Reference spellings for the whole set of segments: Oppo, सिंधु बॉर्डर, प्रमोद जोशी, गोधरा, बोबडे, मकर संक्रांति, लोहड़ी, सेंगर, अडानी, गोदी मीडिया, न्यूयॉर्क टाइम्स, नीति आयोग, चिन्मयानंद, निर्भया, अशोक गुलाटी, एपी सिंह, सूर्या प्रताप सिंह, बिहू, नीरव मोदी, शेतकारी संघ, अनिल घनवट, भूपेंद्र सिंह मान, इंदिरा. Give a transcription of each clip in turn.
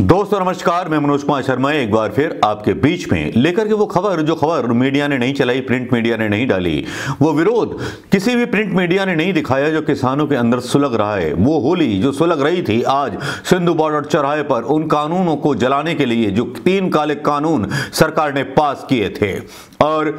दोस्तों नमस्कार, मैं मनोज कुमार शर्मा एक बार फिर आपके बीच में लेकर के वो खबर जो खबर मीडिया ने नहीं चलाई, प्रिंट मीडिया ने नहीं डाली, वो विरोध किसी भी प्रिंट मीडिया ने नहीं दिखाया जो किसानों के अंदर सुलग रहा है। वो होली जो सुलग रही थी आज सिंधु बॉर्डर चौराहे पर उन कानूनों को जलाने के लिए जो 3 काले कानून सरकार ने पास किए थे और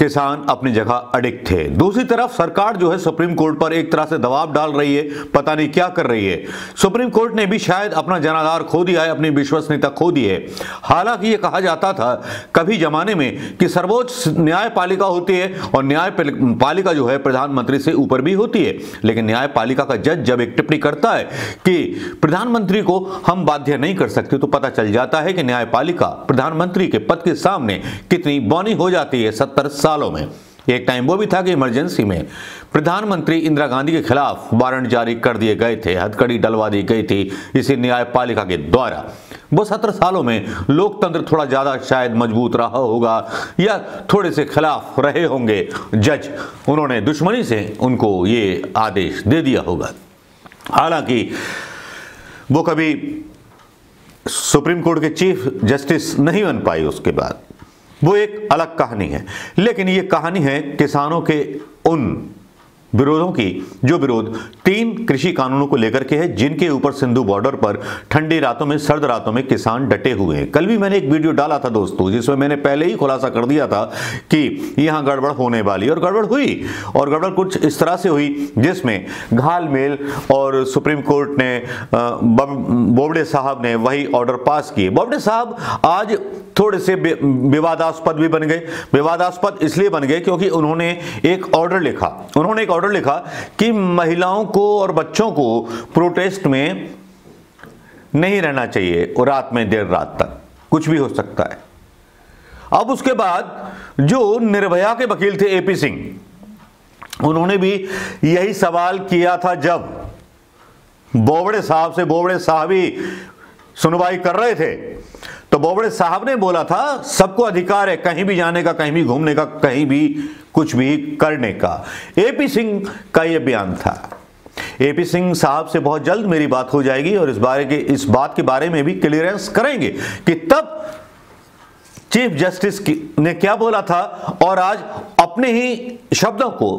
किसान अपनी जगह अडिग थे। दूसरी तरफ सरकार जो है सुप्रीम कोर्ट पर एक तरह से दबाव डाल रही है, पता नहीं क्या कर रही है। सुप्रीम कोर्ट ने भी शायद अपना जनाधार खो दिया है, अपनी विश्वसनीयता खो दी है। हालांकि ये कहा जाता था कभी जमाने में कि सर्वोच्च न्यायपालिका होती है और न्यायपालिका जो है प्रधानमंत्री से ऊपर भी होती है, लेकिन न्यायपालिका का जज जब एक टिप्पणी करता है कि प्रधानमंत्री को हम बाध्य नहीं कर सकते, तो पता चल जाता है कि न्यायपालिका प्रधानमंत्री के पद के सामने कितनी बौनी हो जाती है। 70 सालों में एक टाइम वो भी था कि इमरजेंसी में प्रधानमंत्री इंदिरा गांधी के खिलाफ वारंट जारी कर दिए गए थे, हथकड़ी डलवा दी गई थी इसी न्यायपालिका के द्वारा। वो 17 सालों में लोकतंत्र थोड़ा ज़्यादा शायद मजबूत रहा होगा या थोड़े से खिलाफ रहे होंगे जज, उन्होंने दुश्मनी से उनको ये आदेश दे दिया होगा। हालांकि वो कभी सुप्रीम कोर्ट के चीफ जस्टिस नहीं बन पाई, उसके बाद वो एक अलग कहानी है। लेकिन ये कहानी है किसानों के उन विरोधों की जो विरोध 3 कृषि कानूनों को लेकर के है, जिनके ऊपर सिंधु बॉर्डर पर ठंडी रातों में सर्द रातों में किसान डटे हुए हैं। कल भी मैंने एक वीडियो डाला था दोस्तों, जिसमें मैंने पहले ही खुलासा कर दिया था कि यहाँ गड़बड़ होने वाली, और गड़बड़ हुई, और गड़बड़ कुछ इस तरह से हुई जिसमें घालमेल और सुप्रीम कोर्ट ने बोबडे साहब ने वही ऑर्डर पास किए। बोबडे साहब आज थोड़े से विवादास्पद भी बन गए। विवादास्पद इसलिए बन गए क्योंकि उन्होंने एक ऑर्डर लिखा, कि महिलाओं को और बच्चों को प्रोटेस्ट में नहीं रहना चाहिए और रात में देर रात तक कुछ भी हो सकता है। अब उसके बाद जो निर्भया के वकील थे एपी सिंह, उन्होंने भी यही सवाल किया था जब बोबडे साहब से, बोबडे साहब ही सुनवाई कर रहे थे, तो बोबडे साहब ने बोला था सबको अधिकार है कहीं भी जाने का, कहीं भी घूमने का, कहीं भी कुछ भी करने का। एपी सिंह का यह बयान था। एपी सिंह साहब से बहुत जल्द मेरी बात हो जाएगी और इस बात के बारे में भी क्लियरेंस करेंगे कि तब चीफ जस्टिस ने क्या बोला था और आज अपने ही शब्दों को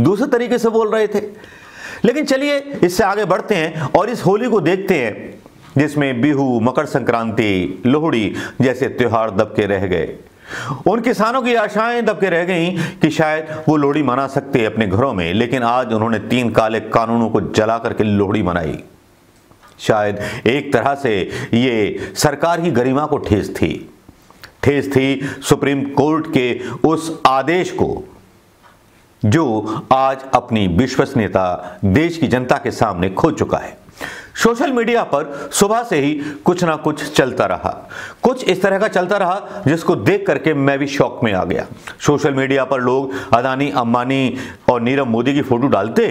दूसरे तरीके से बोल रहे थे। लेकिन चलिए इससे आगे बढ़ते हैं और इस होली को देखते हैं जिसमें बिहू, मकर संक्रांति, लोहड़ी जैसे त्यौहार दबके रह गए। उन किसानों की आशाएं दबके रह गईं कि शायद वो लोहड़ी मना सकते अपने घरों में, लेकिन आज उन्होंने 3 काले कानूनों को जला करके लोहड़ी मनाई। शायद एक तरह से ये सरकार की गरिमा को ठेस थी सुप्रीम कोर्ट के उस आदेश को जो आज अपनी विश्वसनीयता देश की जनता के सामने खो चुका है। सोशल मीडिया पर सुबह से ही कुछ ना कुछ चलता रहा, कुछ इस तरह का चलता रहा जिसको देख करके मैं भी शौक में आ गया। सोशल मीडिया पर लोग अडानी, अंबानी और नीरव मोदी की फोटो डालते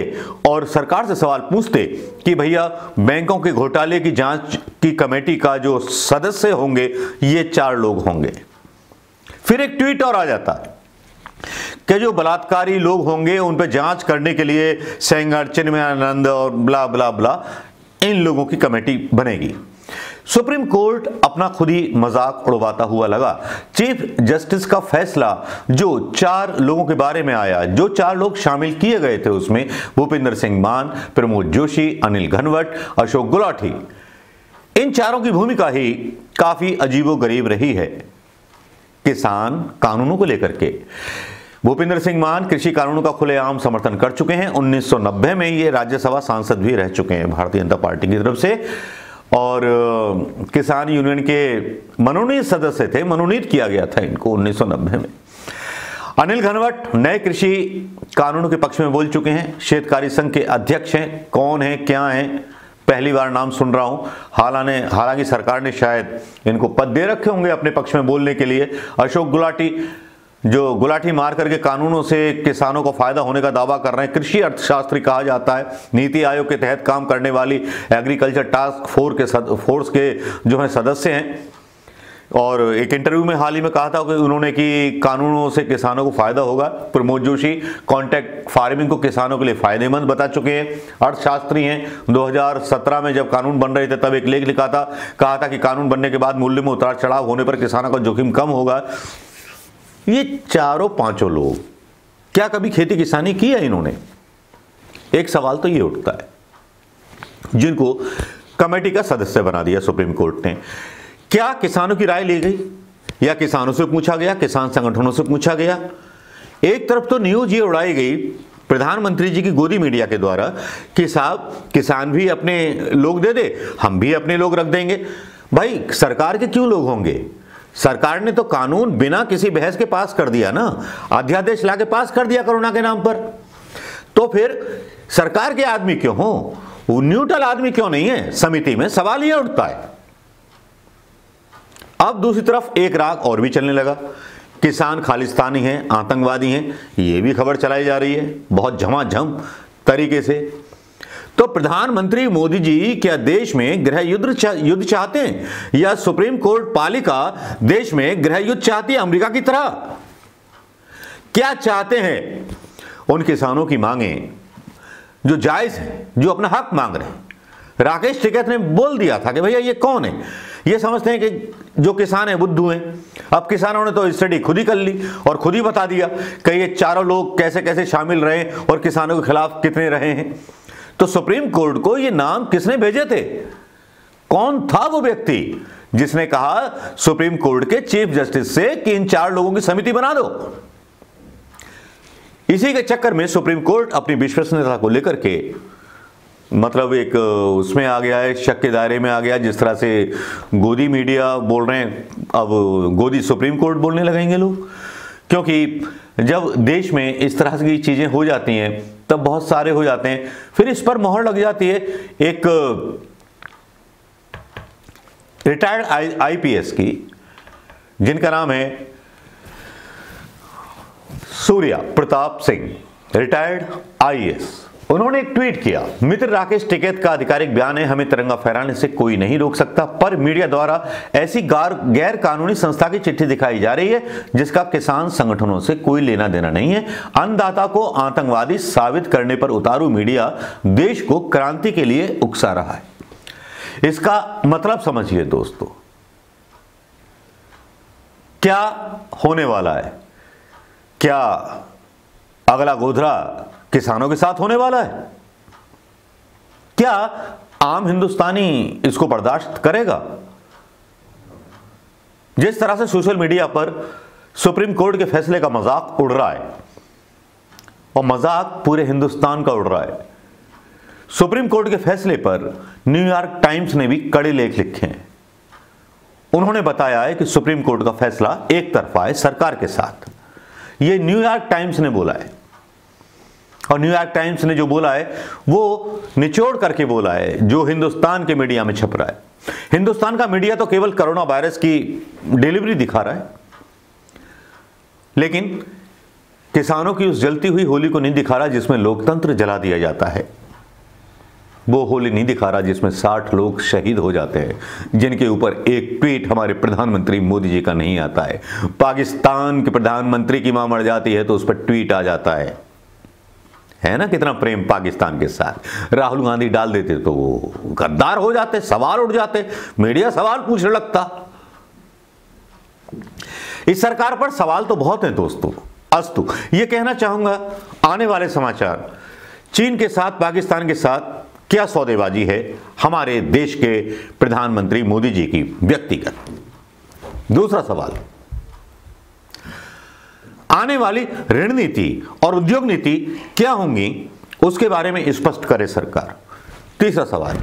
और सरकार से सवाल पूछते कि भैया बैंकों के घोटाले की जांच की कमेटी का जो सदस्य होंगे ये 4 लोग होंगे। फिर एक ट्वीट और आ जाता कि जो बलात्कारी लोग होंगे उन पर जांच करने के लिए सेंगर, चिन्मयानंद और ब्ला ब्ला ब्ला इन लोगों की कमेटी बनेगी। सुप्रीम कोर्ट अपना खुद ही मजाक उड़वाता हुआ लगा। चीफ जस्टिस का फैसला जो 4 लोगों के बारे में आया, जो 4 लोग शामिल किए गए थे, उसमें भूपेंद्र सिंह मान, प्रमोद जोशी, अनिल घनवट, अशोक गुलाटी, इन 4रों की भूमिका ही काफी अजीबोगरीब रही है किसान कानूनों को लेकर के। भूपेंद्र सिंह मान कृषि कानूनों का खुलेआम समर्थन कर चुके हैं। 1990 में ये राज्यसभा सांसद भी रह चुके हैं भारतीय जनता पार्टी की तरफ से, और किसान यूनियन के मनोनीत सदस्य थे, मनोनीत किया गया था इनको 1990 में। अनिल घनवट नए कृषि कानूनों के पक्ष में बोल चुके हैं, शेतकारी संघ के अध्यक्ष हैं। कौन है, क्या हैं, पहली बार नाम सुन रहा हूं। हालांकि सरकार ने शायद इनको पद दे रखे होंगे अपने पक्ष में बोलने के लिए। अशोक गुलाटी जो गुलाटी मार करके कानूनों से किसानों को फायदा होने का दावा कर रहे हैं, कृषि अर्थशास्त्री कहा जाता है, नीति आयोग के तहत काम करने वाली एग्रीकल्चर टास्क फोर्स के जो है सदस्य हैं। और एक इंटरव्यू में हाल ही में कहा था कि उन्होंने कि कानूनों से किसानों को फायदा होगा। प्रमोद जोशी कॉन्ट्रैक्ट फार्मिंग को किसानों के लिए फायदेमंद बता चुके हैं, अर्थशास्त्री हैं। 2017 में जब कानून बन रहे थे तब एक लेख लिखा था, कहा था कि कानून बनने के बाद मूल्य में उतार चढ़ाव होने पर किसानों का जोखिम कम होगा। ये चारों पांचों लोग क्या कभी खेती किसानी की है इन्होंने? एक सवाल तो ये उठता है। जिनको कमेटी का सदस्य बना दिया सुप्रीम कोर्ट ने, क्या किसानों की राय ली गई या किसानों से पूछा गया, किसान संगठनों से पूछा गया? एक तरफ तो न्यूज ये उड़ाई गई प्रधानमंत्री जी की गोदी मीडिया के द्वारा कि साहब किसान भी अपने लोग दे दे, हम भी अपने लोग रख देंगे। भाई सरकार के क्यों लोग होंगे? सरकार ने तो कानून बिना किसी बहस के पास कर दिया ना, अध्यादेश ला के पास कर दिया कोरोना के नाम पर। तो फिर सरकार के आदमी क्यों हो, वो न्यूट्रल आदमी क्यों नहीं है समिति में? सवाल यह उठता है। अब दूसरी तरफ एक राग और भी चलने लगा, किसान खालिस्तानी हैं, आतंकवादी हैं। ये भी खबर चलाई जा रही है बहुत झमाझम तरीके से। तो प्रधानमंत्री मोदी जी क्या देश में गृह युद्ध चाहते हैं या सुप्रीम कोर्ट पालिका देश में गृह युद्ध चाहती है अमेरिका की तरह? क्या चाहते हैं? उन किसानों की मांगे जो जायज है, जो अपना हक मांग रहे हैं। राकेश टिकैत ने बोल दिया था कि भैया ये कौन है, ये समझते हैं कि जो किसान है बुद्धू हैं। अब किसानों ने तो स्टडी खुद ही कर ली और खुद ही बता दिया कि ये चारों लोग कैसे कैसे शामिल रहे और किसानों के खिलाफ कितने रहे हैं। तो सुप्रीम कोर्ट को ये नाम किसने भेजे थे? कौन था वो व्यक्ति जिसने कहा सुप्रीम कोर्ट के चीफ जस्टिस से कि इन चार लोगों की समिति बना दो? इसी के चक्कर में सुप्रीम कोर्ट अपनी विश्वसनीयता को लेकर के मतलब एक उसमें आ गया है, शक के दायरे में आ गया। जिस तरह से गोदी मीडिया बोल रहे हैं, अब गोदी सुप्रीम कोर्ट बोलने लगेंगे लोग। क्योंकि जब देश में इस तरह की चीज़ें हो जाती हैं तब बहुत सारे हो जाते हैं, फिर इस पर मोहर लग जाती है। एक रिटायर्ड आईपीएस की, जिनका नाम है सूर्या प्रताप सिंह, रिटायर्ड आईएएस, उन्होंने एक ट्वीट किया, मित्र राकेश टिकैत का आधिकारिक बयान है, हमें तिरंगा फहराने से कोई नहीं रोक सकता, पर मीडिया द्वारा ऐसी गैर कानूनी संस्था की चिट्ठी दिखाई जा रही है जिसका किसान संगठनों से कोई लेना देना नहीं है। अन्नदाता को आतंकवादी साबित करने पर उतारू मीडिया देश को क्रांति के लिए उकसा रहा है। इसका मतलब समझिए दोस्तों क्या होने वाला है। क्या अगला गोधरा किसानों के साथ होने वाला है? क्या आम हिंदुस्तानी इसको बर्दाश्त करेगा? जिस तरह से सोशल मीडिया पर सुप्रीम कोर्ट के फैसले का मजाक उड़ रहा है, और मजाक पूरे हिंदुस्तान का उड़ रहा है। सुप्रीम कोर्ट के फैसले पर न्यूयॉर्क टाइम्स ने भी कड़े लेख लिखे हैं। उन्होंने बताया है कि सुप्रीम कोर्ट का फैसला एक तरफा है सरकार के साथ। ये न्यूयॉर्क टाइम्स ने बोला है, और न्यूयॉर्क टाइम्स ने जो बोला है वो निचोड़ करके बोला है जो हिंदुस्तान के मीडिया में छप रहा है। हिंदुस्तान का मीडिया तो केवल कोरोना वायरस की डिलीवरी दिखा रहा है, लेकिन किसानों की उस जलती हुई होली को नहीं दिखा रहा जिसमें लोकतंत्र जला दिया जाता है। वो होली नहीं दिखा रहा जिसमें 60 लोग शहीद हो जाते हैं, जिनके ऊपर एक ट्वीट हमारे प्रधानमंत्री मोदी जी का नहीं आता है। पाकिस्तान के प्रधानमंत्री की मां मर जाती है तो उस पर ट्वीट आ जाता है ना? कितना प्रेम पाकिस्तान के साथ। राहुल गांधी डाल देते तो वो गद्दार हो जाते, सवाल उठ जाते, मीडिया सवाल पूछने लगता। इस सरकार पर सवाल तो बहुत हैं दोस्तों। अस्तु, ये कहना चाहूंगा आने वाले समाचार, चीन के साथ पाकिस्तान के साथ क्या सौदेबाजी है हमारे देश के प्रधानमंत्री मोदी जी की व्यक्तिगत। दूसरा सवाल, आने वाली ऋण नीति और उद्योग नीति क्या होंगी उसके बारे में स्पष्ट करे सरकार। तीसरा सवाल,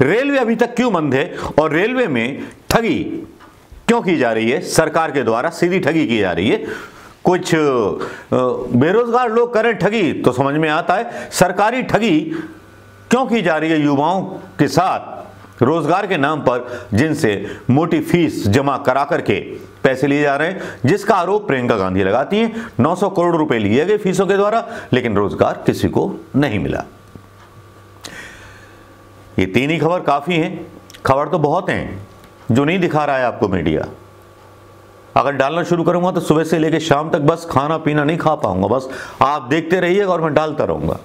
रेलवे अभी तक क्यों बंद है और रेलवे में ठगी क्यों की जा रही है? सरकार के द्वारा सीधी ठगी की जा रही है। कुछ बेरोजगार लोग करें ठगी तो समझ में आता है, सरकारी ठगी क्यों की जा रही है युवाओं के साथ रोजगार के नाम पर, जिनसे मोटी फीस जमा करा करके पैसे लिए जा रहे हैं, जिसका आरोप प्रियंका गांधी लगाती हैं। 900 करोड़ रुपए लिए गए फीसों के द्वारा, लेकिन रोजगार किसी को नहीं मिला। ये तीन ही खबर काफी हैं, खबर तो बहुत हैं जो नहीं दिखा रहा है आपको मीडिया। अगर डालना शुरू करूंगा तो सुबह से लेकर शाम तक बस खाना पीना नहीं खा पाऊंगा, बस आप देखते रहिएगा और मैं डालता रहूंगा।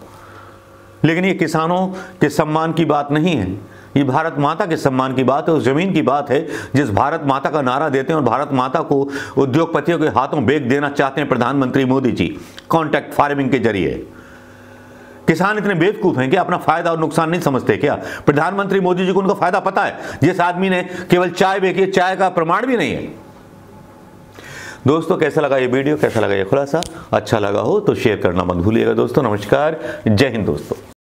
लेकिन ये किसानों के सम्मान की बात नहीं है, ये भारत माता के सम्मान की बात है, उस जमीन की बात है जिस भारत माता का नारा देते हैं और भारत माता को उद्योगपतियों के हाथों बेच देना चाहते हैं प्रधानमंत्री मोदी जी कॉन्ट्रैक्ट फार्मिंग के जरिए। किसान इतने बेवकूफ हैं कि अपना फायदा और नुकसान नहीं समझते क्या? प्रधानमंत्री मोदी जी को उनका फायदा पता है, जिस आदमी ने केवल चाय बेची, चाय का प्रमाण भी नहीं है। दोस्तों कैसा लगा ये वीडियो, कैसा लगा ये खुलासा? अच्छा लगा हो तो शेयर करना मत भूलिएगा दोस्तों। नमस्कार, जय हिंद दोस्तों।